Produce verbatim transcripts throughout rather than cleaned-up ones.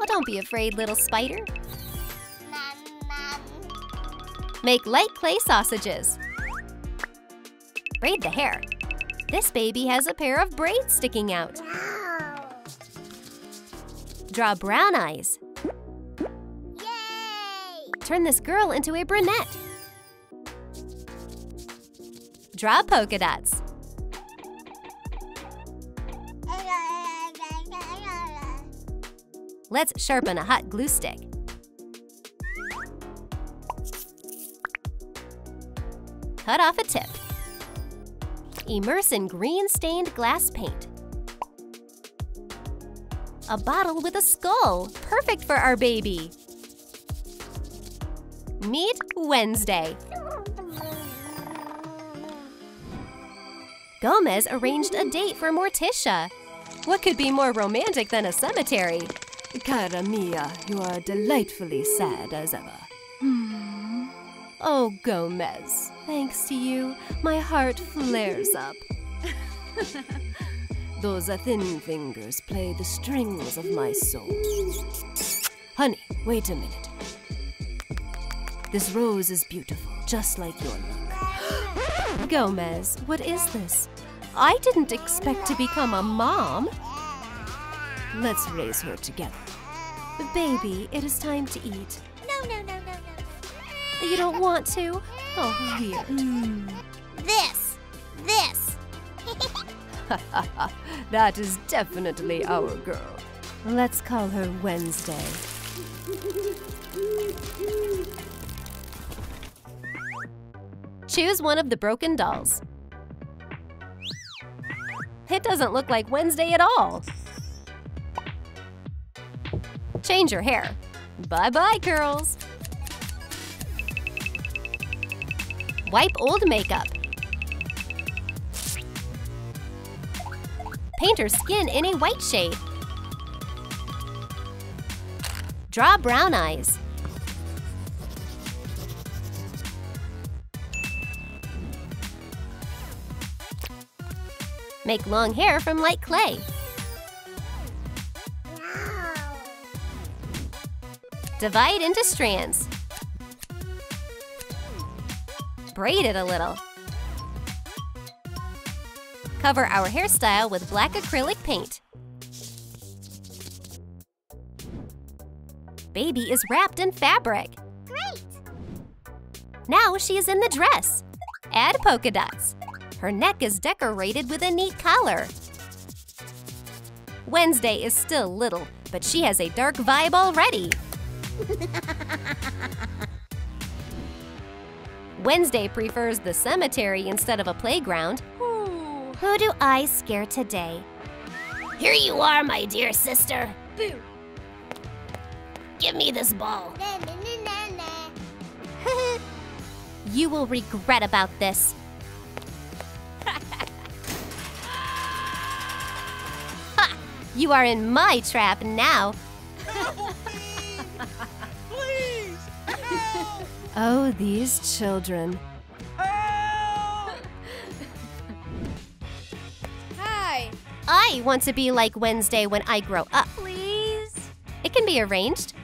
Well, don't be afraid, little spider. Make light clay sausages. Braid the hair. This baby has a pair of braids sticking out. Draw brown eyes. Yay! Turn this girl into a brunette. Draw polka dots. Let's sharpen a hot glue stick. Cut off a tip. Immerse in green stained glass paint. A bottle with a skull, perfect for our baby. Meet Wednesday. Gomez arranged a date for Morticia. What could be more romantic than a cemetery? Cara mia, you are delightfully sad as ever. Hmm. Oh, Gomez, thanks to you, my heart flares up. Those thin fingers play the strings of my soul. Honey, wait a minute. This rose is beautiful, just like your look. Gomez, what is this? I didn't expect to become a mom. Let's raise her together. Baby, it is time to eat. No, no, no, no, no. You don't want to? Oh, weird. Mm. This! This! That is definitely our girl. Let's call her Wednesday. Choose one of the broken dolls. It doesn't look like Wednesday at all. Change your hair. Bye-bye, curls. Wipe old makeup. Paint her skin in a white shade. Draw brown eyes. Make long hair from light clay. Divide into strands. Braid it a little. Cover our hairstyle with black acrylic paint. Baby is wrapped in fabric. Great! Now she is in the dress. Add polka dots. Her neck is decorated with a neat collar. Wednesday is still little, but she has a dark vibe already. Wednesday prefers the cemetery instead of a playground. Ooh. Who do I scare today? Here you are, my dear sister. Boo. Give me this ball. Na, na, na, na. You will regret about this. Ha! You are in my trap now. Oh, these children. Hi. I want to be like Wednesday when I grow up. Please? It can be arranged.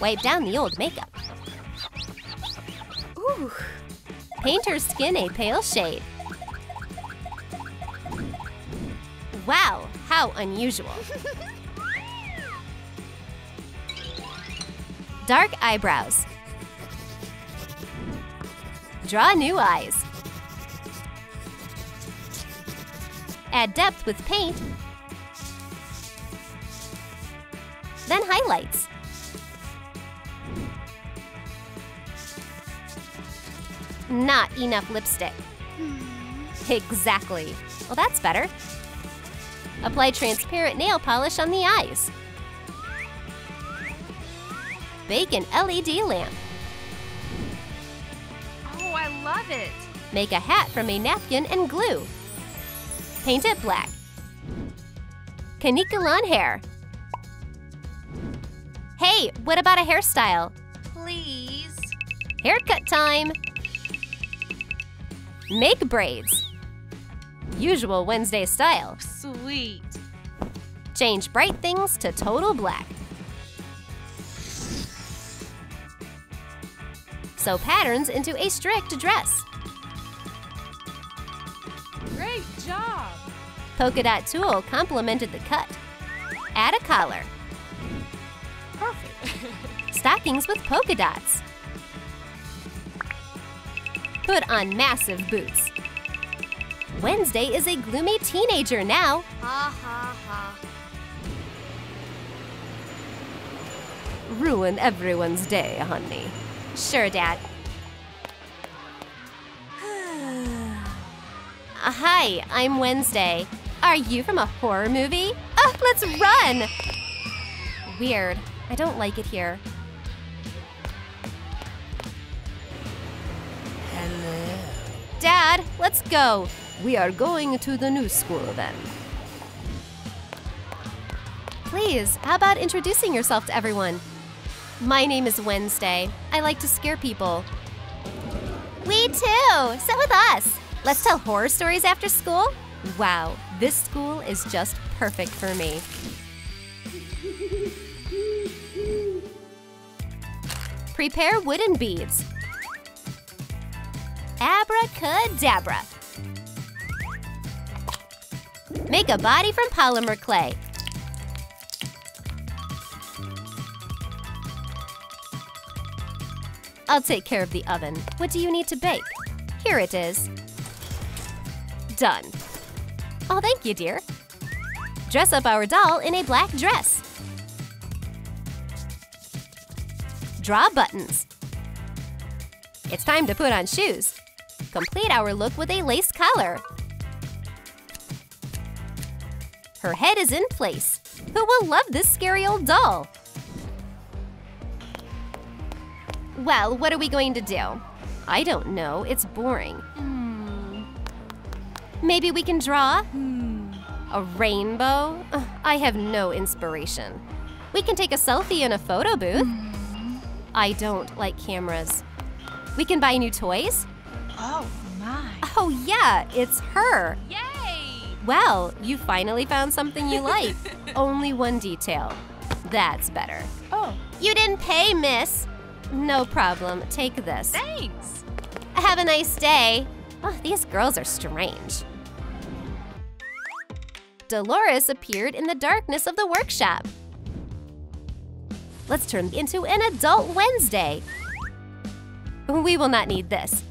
Wipe down the old makeup. Ooh. Paint her skin a pale shade. Wow, how unusual. Dark eyebrows. Draw new eyes. Add depth with paint. Then highlights. Not enough lipstick. Exactly. Well, that's better. Apply transparent nail polish on the eyes. Bake an L E D lamp. Oh, I love it! Make a hat from a napkin and glue. Paint it black. Caniculon hair. Hey, what about a hairstyle? Please? Haircut time! Make braids. usual Wednesday style. Sweet. Change bright things to total black. Sew patterns into a strict dress. Great job! Polka dot tulle complemented the cut. Add a collar. Perfect. Stockings with polka dots. Put on massive boots. Wednesday is a gloomy teenager now. Ha ha ha. Ruin everyone's day, honey. Sure, Dad. Hi, I'm Wednesday. Are you from a horror movie? Oh, let's run! Weird. I don't like it here. Hello. Dad, let's go. We are going to the new school then. Please, how about introducing yourself to everyone? My name is Wednesday. I like to scare people. We too! Sit with us! Let's tell horror stories after school? Wow, this school is just perfect for me. Prepare wooden beads. Abracadabra. Make a body from polymer clay. I'll take care of the oven. What do you need to bake? Here it is. Done. Oh, thank you, dear. Dress up our doll in a black dress. Draw buttons. It's time to put on shoes. Complete our look with a lace collar. Her head is in place. Who will love this scary old doll? Well, what are we going to do? I don't know, it's boring. Mm. Maybe we can draw? Mm. A rainbow? Ugh, I have no inspiration. We can take a selfie in a photo booth. Mm. I don't like cameras. We can buy new toys? Oh my. Oh yeah, it's her. Yay! Well, you finally found something you like. Only one detail. That's better. Oh. You didn't pay, miss. No problem. Take this. Thanks. Have a nice day. Oh, these girls are strange. Dolores appeared in the darkness of the workshop. Let's turn into an adult Wednesday. We will not need this.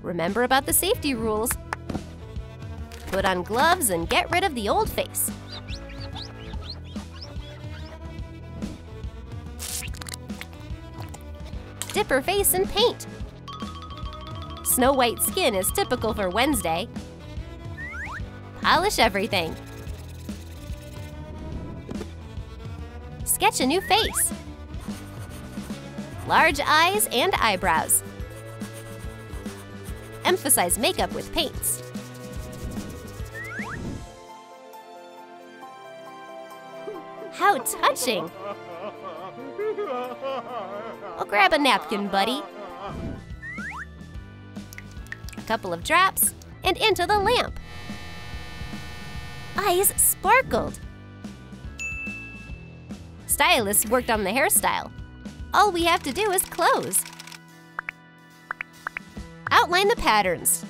Remember about the safety rules. Put on gloves and get rid of the old face. Dip her face in paint. Snow White skin is typical for Wednesday. Polish everything. Sketch a new face. Large eyes and eyebrows. Emphasize makeup with paints. How touching! Well, grab a napkin, buddy. A couple of drops, and into the lamp. Eyes sparkled. Stylist worked on the hairstyle. All we have to do is close. Outline the patterns.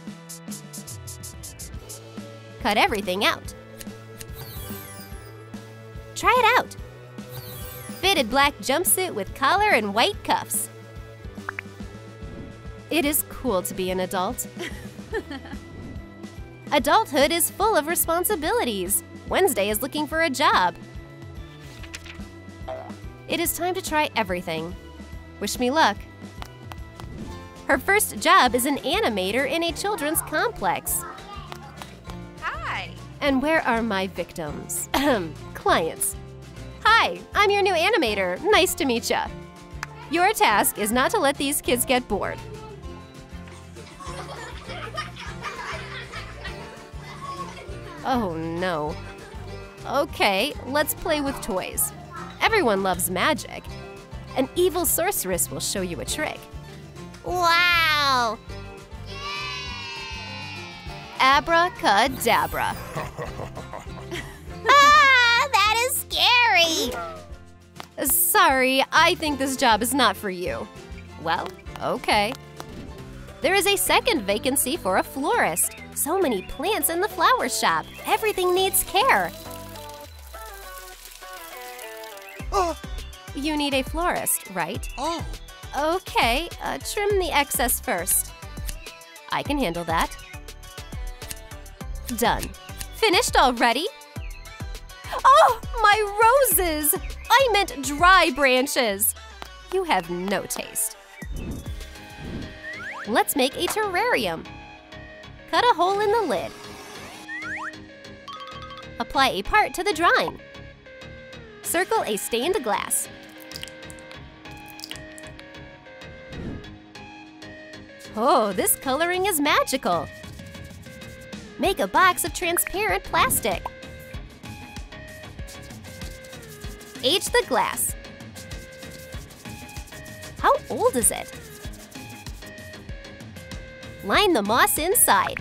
Cut everything out. Try it out. Fitted black jumpsuit with collar and white cuffs. It is cool to be an adult. Adulthood is full of responsibilities. Wednesday is looking for a job. It is time to try everything. Wish me luck. Her first job is an animator in a children's complex. Hi. And where are my victims? Clients. Hi, I'm your new animator. Nice to meet ya. Your task is not to let these kids get bored. Oh no. Okay, let's play with toys. Everyone loves magic. An evil sorceress will show you a trick. Wow! Abracadabra. Ah, that is scary! Sorry, I think this job is not for you. Well, okay. There is a second vacancy for a florist. So many plants in the flower shop. Everything needs care. Oh. You need a florist, right? Oh. Okay, uh, trim the excess first. I can handle that. Done. Finished already? Oh, my roses! I meant dry branches. You have no taste. Let's make a terrarium. Cut a hole in the lid. Apply a part to the drawing. Circle a stained glass. Oh, this coloring is magical. Make a box of transparent plastic. Age the glass. How old is it? Line the moss inside.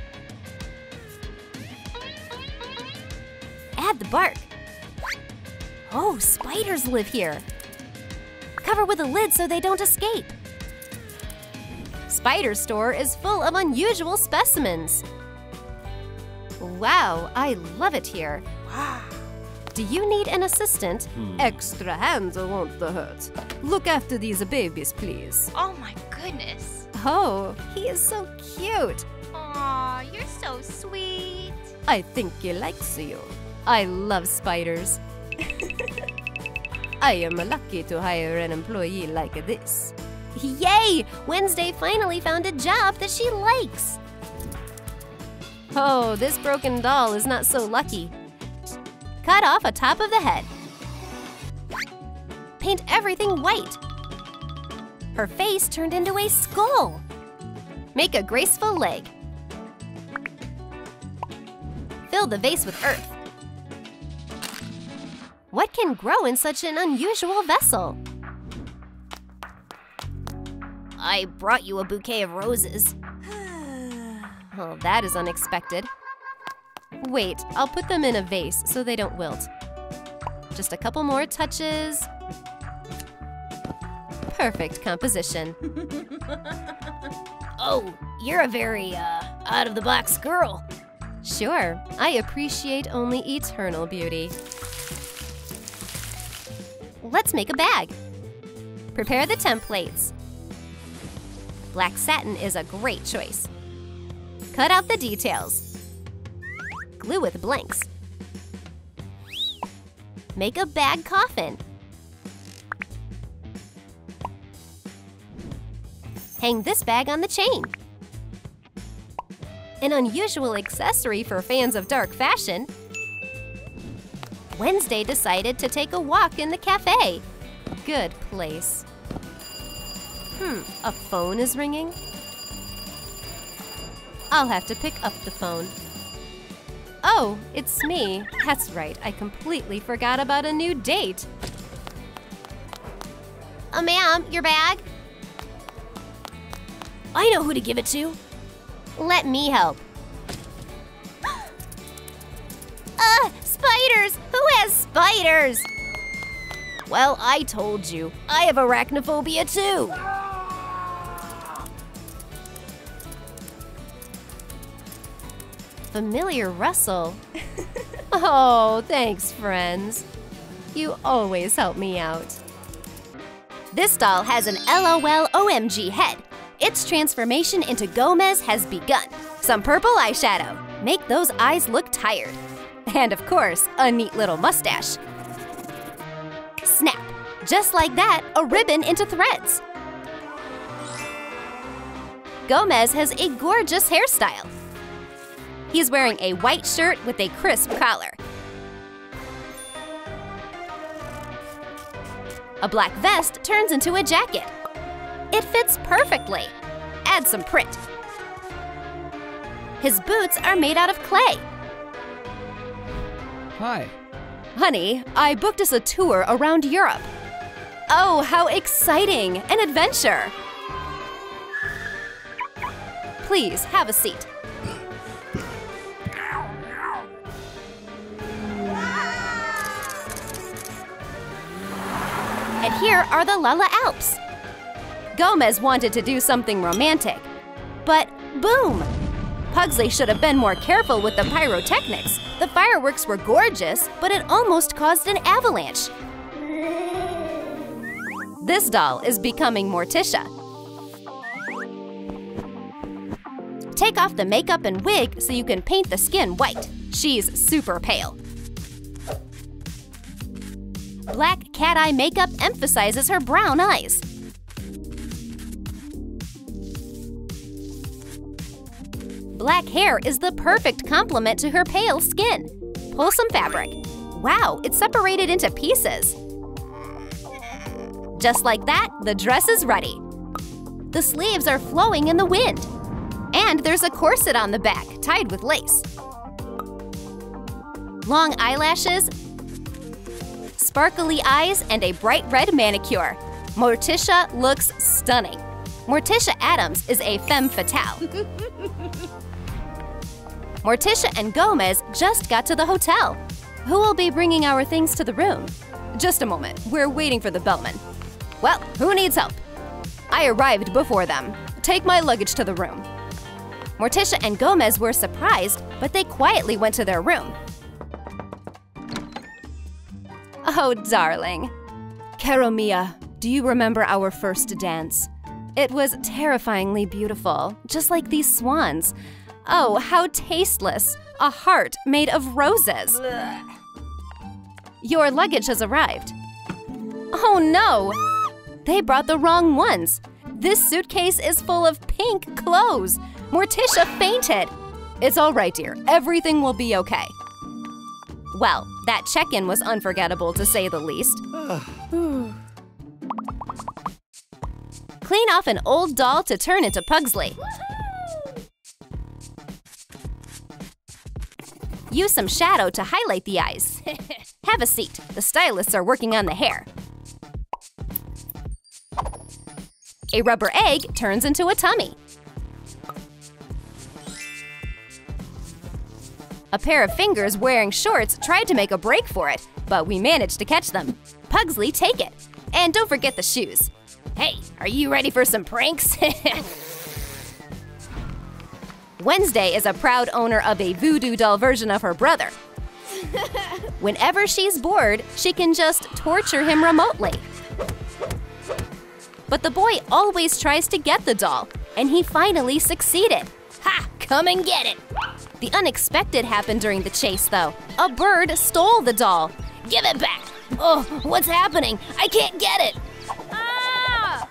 Add the bark. Oh, spiders live here. Cover with a lid so they don't escape. Spider store is full of unusual specimens. Wow, I love it here. Do you need an assistant? Hmm. Extra hands won't hurt. Look after these babies, please. Oh my goodness. Oh, he is so cute. Aw, you're so sweet. I think he likes you. I love spiders. I am lucky to hire an employee like this. Yay! Wednesday finally found a job that she likes. Oh, this broken doll is not so lucky. Cut off a top of the head. Paint everything white. Her face turned into a skull. Make a graceful leg. Fill the vase with earth. What can grow in such an unusual vessel? I brought you a bouquet of roses. Oh, that is unexpected. Wait, I'll put them in a vase so they don't wilt. Just a couple more touches. Perfect composition. Oh, you're a very, uh, out-of-the-box girl. Sure, I appreciate only eternal beauty. Let's make a bag. Prepare the templates. Black satin is a great choice. Cut out the details. Glue with blanks. Make a bag coffin. Hang this bag on the chain. An unusual accessory for fans of dark fashion. Wednesday decided to take a walk in the cafe. Good place. Hmm, a phone is ringing? I'll have to pick up the phone. Oh, it's me. That's right, I completely forgot about a new date. Uh, ma'am, your bag? I know who to give it to. Let me help. Ugh, spiders! Who has spiders? Well, I told you. I have arachnophobia too. Familiar rustle. Oh, thanks, friends. You always help me out. This doll has an LOL O M G head. Its transformation into Gomez has begun. Some purple eyeshadow. Make those eyes look tired. And of course, a neat little mustache. Snap. Just like that, a ribbon into threads. Gomez has a gorgeous hairstyle. He's wearing a white shirt with a crisp collar. A black vest turns into a jacket. It fits perfectly. Add some print. His boots are made out of clay. Hi. Honey, I booked us a tour around Europe. Oh, how exciting! An adventure! Please, have a seat. And here are the Lala Alps. Gomez wanted to do something romantic, but boom! Pugsley should have been more careful with the pyrotechnics. The fireworks were gorgeous, but it almost caused an avalanche. This doll is becoming Morticia. Take off the makeup and wig so you can paint the skin white. She's super pale. Black cat eye makeup emphasizes her brown eyes. Black hair is the perfect complement to her pale skin. Pull some fabric. Wow, it's separated into pieces. Just like that, the dress is ready. The sleeves are flowing in the wind. And there's a corset on the back, tied with lace. Long eyelashes, sparkly eyes, and a bright red manicure. Morticia looks stunning. Morticia Addams is a femme fatale. Morticia and Gomez just got to the hotel. Who will be bringing our things to the room? Just a moment, we're waiting for the bellman. Well, who needs help? I arrived before them. Take my luggage to the room. Morticia and Gomez were surprised, but they quietly went to their room. Oh, darling. Caro mia, do you remember our first dance? It was terrifyingly beautiful, just like these swans. Oh, how tasteless! A heart made of roses! Blech. Your luggage has arrived. Oh no! They brought the wrong ones! This suitcase is full of pink clothes! Morticia fainted! It's all right, dear. Everything will be okay. Well, that check-in was unforgettable, to say the least. Clean off an old doll to turn into Pugsley. Use some shadow to highlight the eyes. Have a seat. The stylists are working on the hair. A rubber egg turns into a tummy. A pair of fingers wearing shorts tried to make a break for it, but we managed to catch them. Pugsley, take it. And don't forget the shoes. Hey, are you ready for some pranks? Wednesday is a proud owner of a voodoo doll version of her brother. Whenever she's bored, she can just torture him remotely. But the boy always tries to get the doll, and he finally succeeded. Ha! Come and get it! The unexpected happened during the chase, though. A bird stole the doll. Give it back! Oh, what's happening? I can't get it! Ah!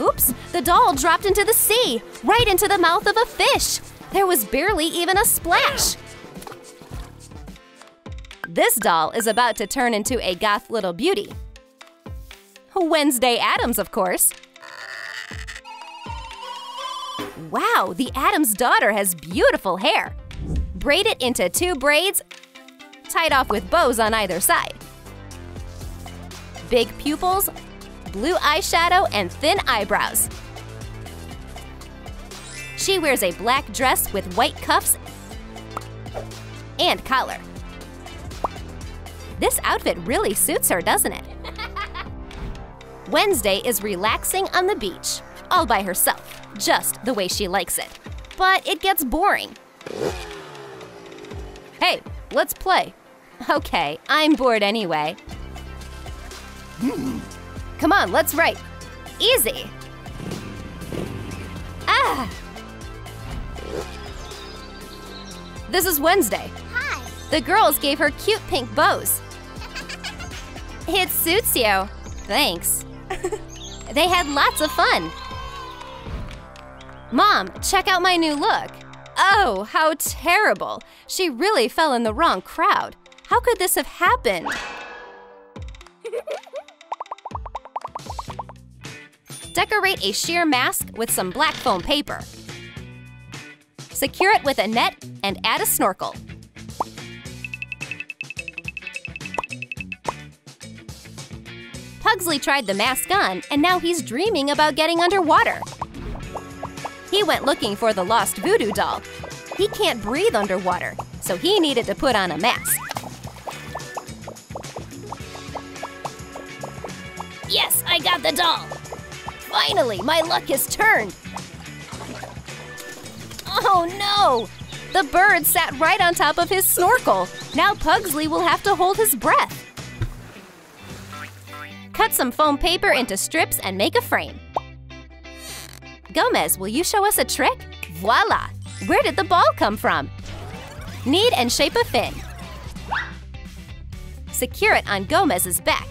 Oops, the doll dropped into the sea, right into the mouth of a fish. There was barely even a splash! This doll is about to turn into a goth little beauty. Wednesday Addams, of course. Wow, the Addams daughter has beautiful hair. Braid it into two braids, tied off with bows on either side. Big pupils, blue eyeshadow, and thin eyebrows. She wears a black dress with white cuffs and collar. This outfit really suits her, doesn't it? Wednesday is relaxing on the beach, all by herself, just the way she likes it. But it gets boring. Hey, let's play. Okay, I'm bored anyway. Come on, let's write. Easy. Ah! This is Wednesday. Hi. The girls gave her cute pink bows. It suits you. Thanks. They had lots of fun. Mom, check out my new look. Oh, how terrible. She really fell in the wrong crowd. How could this have happened? Decorate a sheer mask with some black foam paper. Secure it with a net and add a snorkel. Pugsley tried the mask on, and now he's dreaming about getting underwater. He went looking for the lost voodoo doll. He can't breathe underwater, so he needed to put on a mask. Yes, I got the doll! Finally, my luck has turned! Oh no! The bird sat right on top of his snorkel. Now Pugsley will have to hold his breath. Cut some foam paper into strips and make a frame. Gomez, will you show us a trick? Voila! Where did the ball come from? Knead and shape a fin. Secure it on Gomez's back.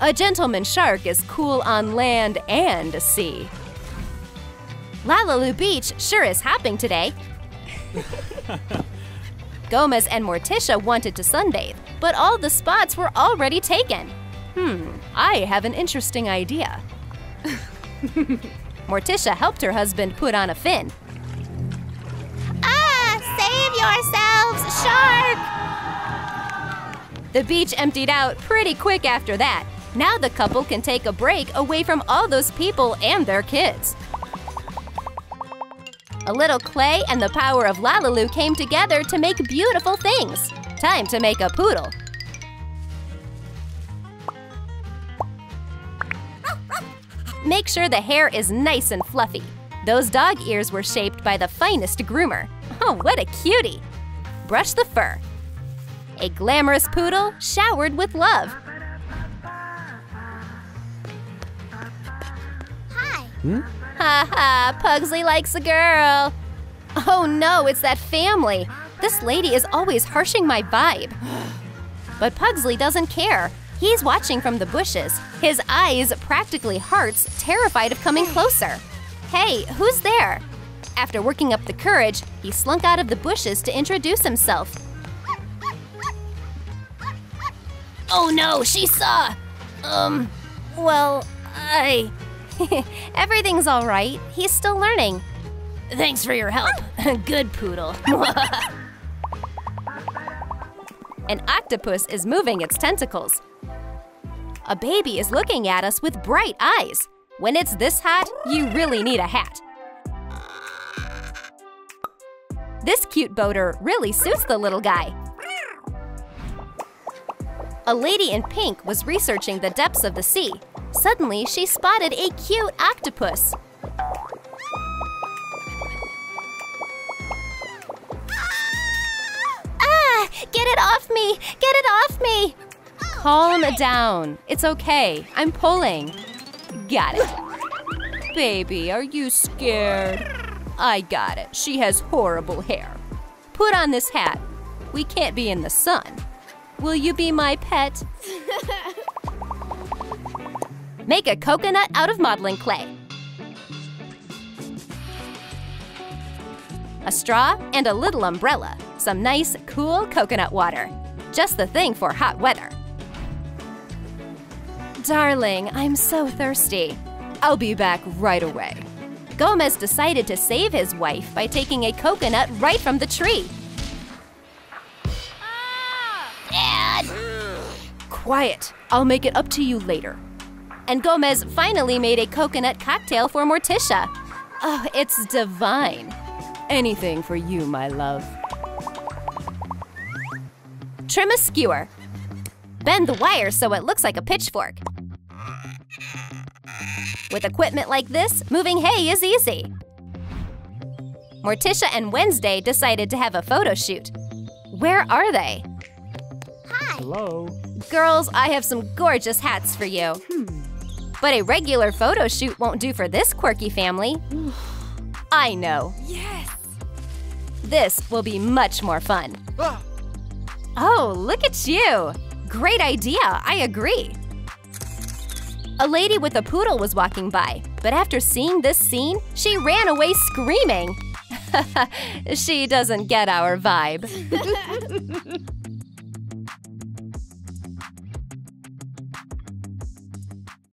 A gentleman shark is cool on land and sea. Lalalu Beach sure is hopping today. Gomez and Morticia wanted to sunbathe, but all the spots were already taken. Hmm, I have an interesting idea. Morticia helped her husband put on a fin. Ah, save yourselves, shark! The beach emptied out pretty quick after that. Now the couple can take a break away from all those people and their kids. A little clay and the power of LaLiLu came together to make beautiful things. Time to make a poodle. Make sure the hair is nice and fluffy. Those dog ears were shaped by the finest groomer. Oh, what a cutie! Brush the fur. A glamorous poodle showered with love. Hi. Hmm? Ha ha, Pugsley likes a girl. Oh no, it's that family. This lady is always harshing my vibe. But Pugsley doesn't care. He's watching from the bushes. His eyes, practically hearts, terrified of coming closer. Hey, who's there? After working up the courage, he slunk out of the bushes to introduce himself. Oh no, she saw! Um, well, I… Everything's all right. He's still learning. Thanks for your help. Good poodle. An octopus is moving its tentacles. A baby is looking at us with bright eyes. When it's this hot, you really need a hat. This cute boater really suits the little guy. A lady in pink was researching the depths of the sea. Suddenly, she spotted a cute octopus. Ah! Get it off me! Get it off me! Oh, Calm hi. down. It's okay. I'm pulling. Got it. Baby, are you scared? I got it. She has horrible hair. Put on this hat. We can't be in the sun. Will you be my pet? Make a coconut out of modeling clay. A straw and a little umbrella. Some nice, cool coconut water. Just the thing for hot weather. Darling, I'm so thirsty. I'll be back right away. Gomez decided to save his wife by taking a coconut right from the tree. Ah! Dad! Quiet. I'll make it up to you later. And Gomez finally made a coconut cocktail for Morticia. Oh, it's divine. Anything for you, my love. Trim a skewer. Bend the wire so it looks like a pitchfork. With equipment like this, moving hay is easy. Morticia and Wednesday decided to have a photo shoot. Where are they? Hi. Hello. Girls, I have some gorgeous hats for you. Hmm. But a regular photo shoot won't do for this quirky family. I know. Yes! This will be much more fun. Ah. Oh, look at you! Great idea, I agree. A lady with a poodle was walking by, but after seeing this scene, she ran away screaming. She doesn't get our vibe.